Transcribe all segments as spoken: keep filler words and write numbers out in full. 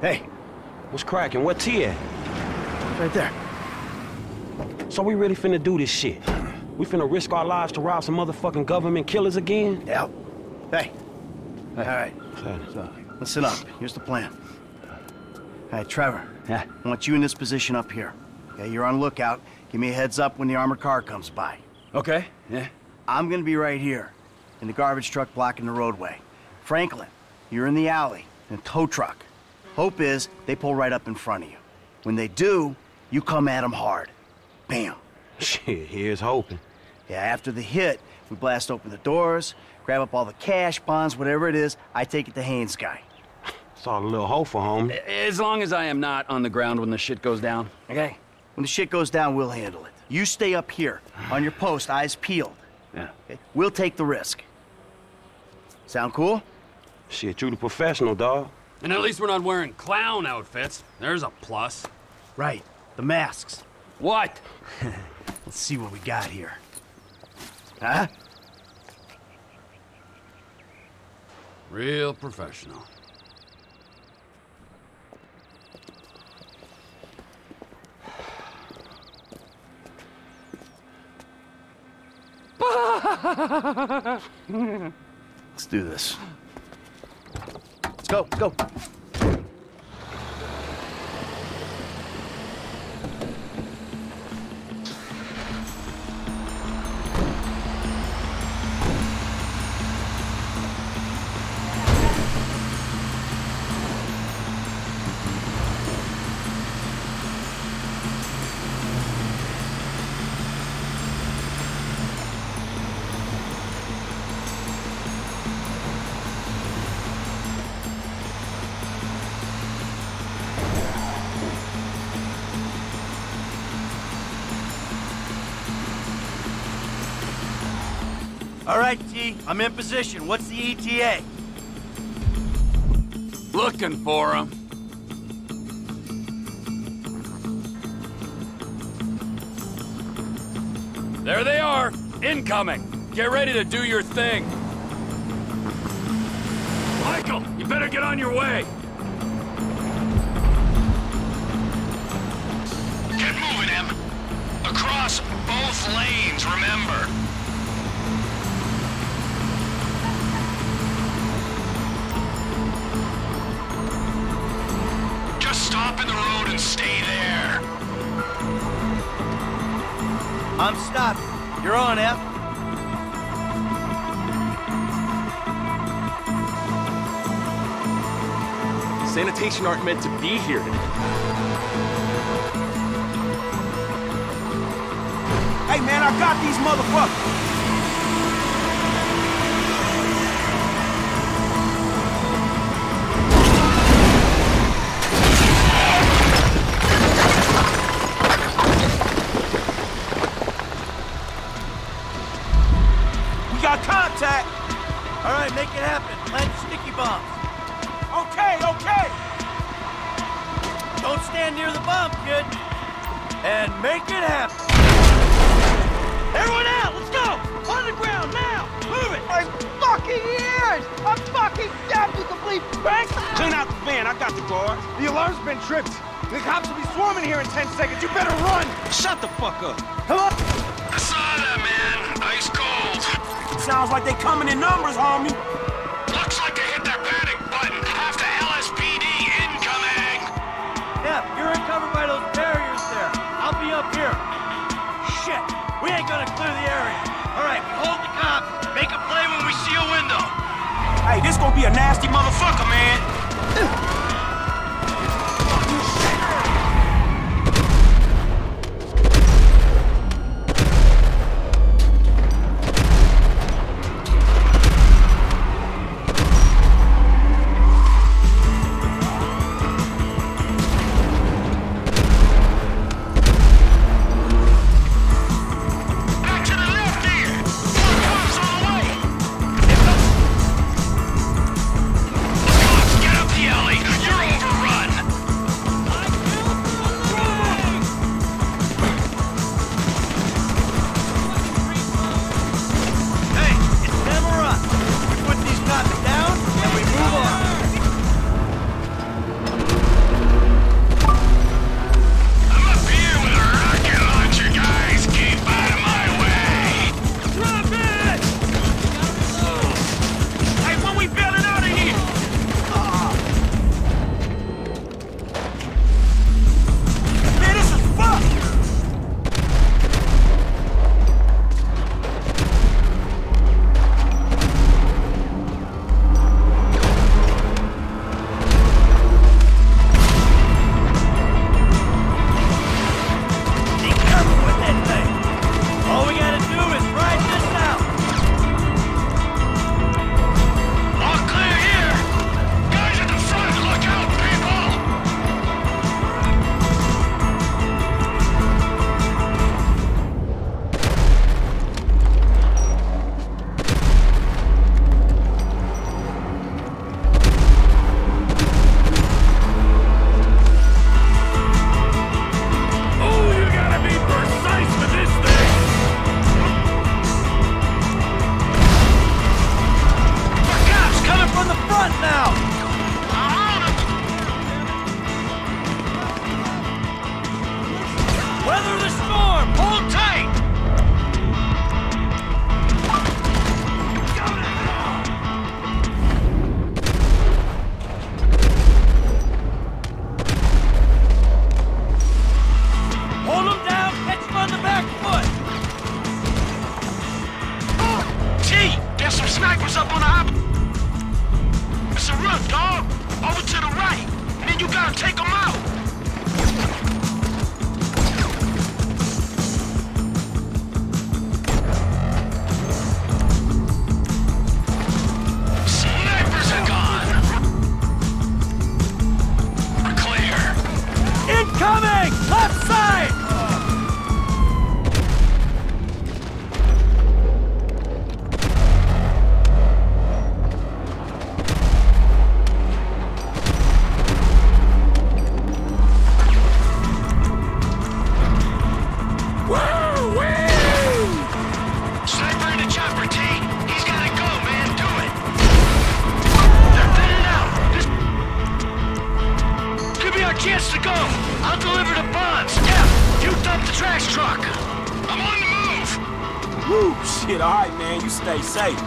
Hey, what's cracking? Where T at? Right there. So we really finna do this shit? We finna risk our lives to rob some motherfucking government killers again? Yep. Hey. All right. So, listen up. Here's the plan. Hey, Trevor. Yeah? I want you in this position up here. Okay, you're on lookout. Give me a heads up when the armored car comes by. Okay. Yeah. I'm gonna be right here, in the garbage truck blocking the roadway. Franklin, you're in the alley, in a tow truck. Hope is, they pull right up in front of you. When they do, you come at them hard. Bam. Shit, here's hoping. Yeah, after the hit, we blast open the doors, grab up all the cash, bonds, whatever it is, I take it to Haynes' guy. It's all a little hopeful, homie. As long as I am not on the ground when the shit goes down, okay? When the shit goes down, we'll handle it. You stay up here, on your post, eyes peeled. Yeah. Okay? We'll take the risk. Sound cool? Shit, you the professional, dawg. And at least we're not wearing clown outfits. There's a plus. Right, the masks. What? Let's see what we got here. Huh? Real professional. Let's do this. Let's go, let's go. All right, T, I'm in position. What's the E T A? Looking for him. There they are. Incoming. Get ready to do your thing. Michael, you better get on your way. Get moving, Em. Across both lanes, remember. I'm stopped. You're on, F. Sanitation aren't meant to be here today. Hey, man, I got these motherfuckers! Sounds like they coming in numbers, homie. Looks like they hit their panic button. Half the L S P D incoming. Yeah, you're uncovered by those barriers there. I'll be up here. Shit, we ain't gonna clear the area. All right, hold the cops. Make a play when we see a window. Hey, this gonna be a nasty motherfucker, man. minutes to go. I'll deliver the bonds. Yeah, you dump the trash truck. I'm on the move. Woo, shit, all right, man. You stay safe.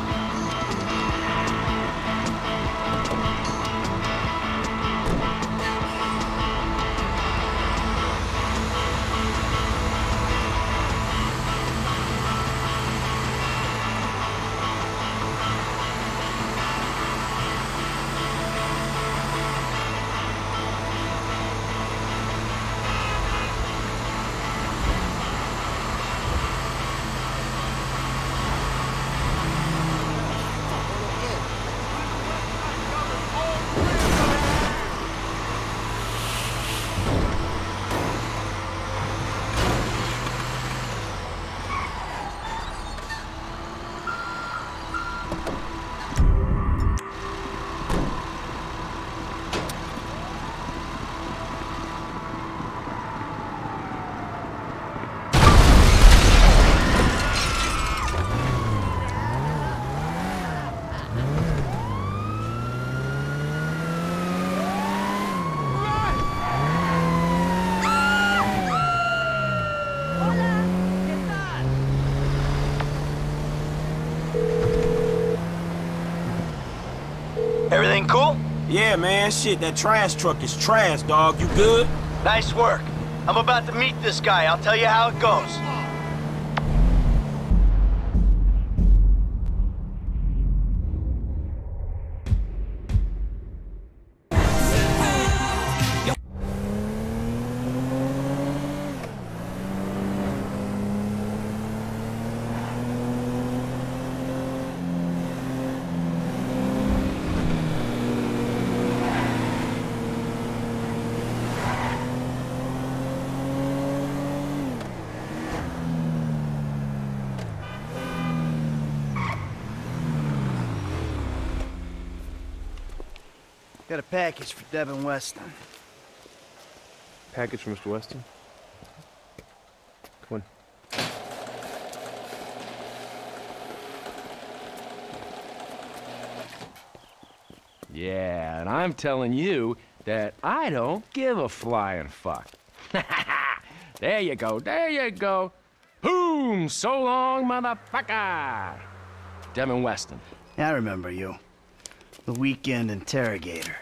Everything cool? Yeah, man. Shit, that trash truck is trash, dog. You good? Nice work. I'm about to meet this guy. I'll tell you how it goes. Got a package for Devin Weston. Package for Mister Weston? Come on. Yeah, and I'm telling you that I don't give a flying fuck. There you go, there you go. Boom! So long, motherfucker! Devin Weston. I remember you. The weekend interrogator.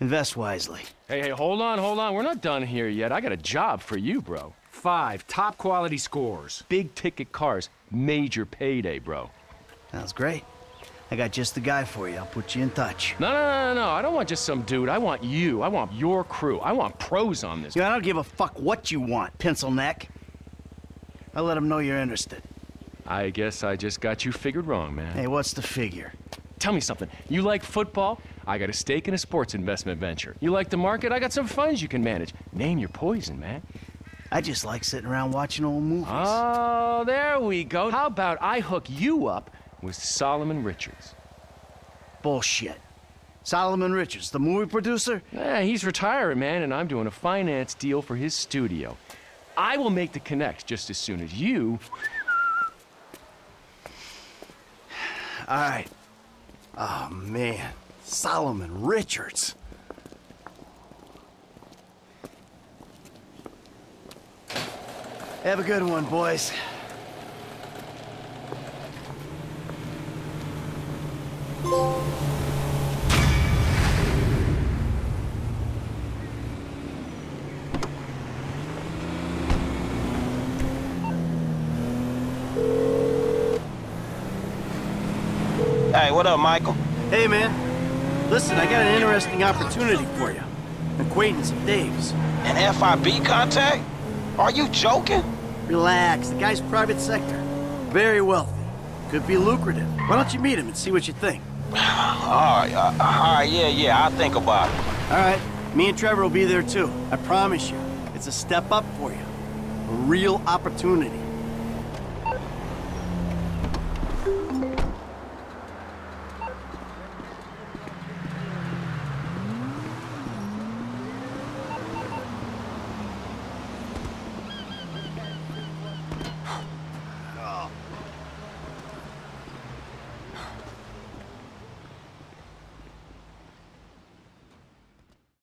Invest wisely. Hey, hey, hold on, hold on. We're not done here yet. I got a job for you, bro. Five top quality scores. Big ticket cars. Major payday, bro. Sounds great. I got just the guy for you. I'll put you in touch. No, no, no, no, no. I don't want just some dude. I want you. I want your crew. I want pros on this. Yeah, I don't give a fuck what you want, pencil neck. I'll let them know you're interested. I guess I just got you figured wrong, man. Hey, what's the figure? Tell me something. You like football? I got a stake in a sports investment venture. You like the market? I got some funds you can manage. Name your poison, man. I just like sitting around watching old movies. Oh, there we go. How about I hook you up with Solomon Richards? Bullshit. Solomon Richards, the movie producer? Yeah, he's retiring, man, and I'm doing a finance deal for his studio. I will make the connects just as soon as you... All right. Oh, man. Solomon Richards. Have a good one, boys. Hey, what up, Michael? Hey, man. Listen, I got an interesting opportunity for you. An acquaintance of Dave's. An F I B contact? Are you joking? Relax. The guy's private sector. Very wealthy. Could be lucrative. Why don't you meet him and see what you think? All right, uh, all right, yeah, yeah, I'll think about it. All right, me and Trevor will be there too. I promise you, it's a step up for you. A real opportunity.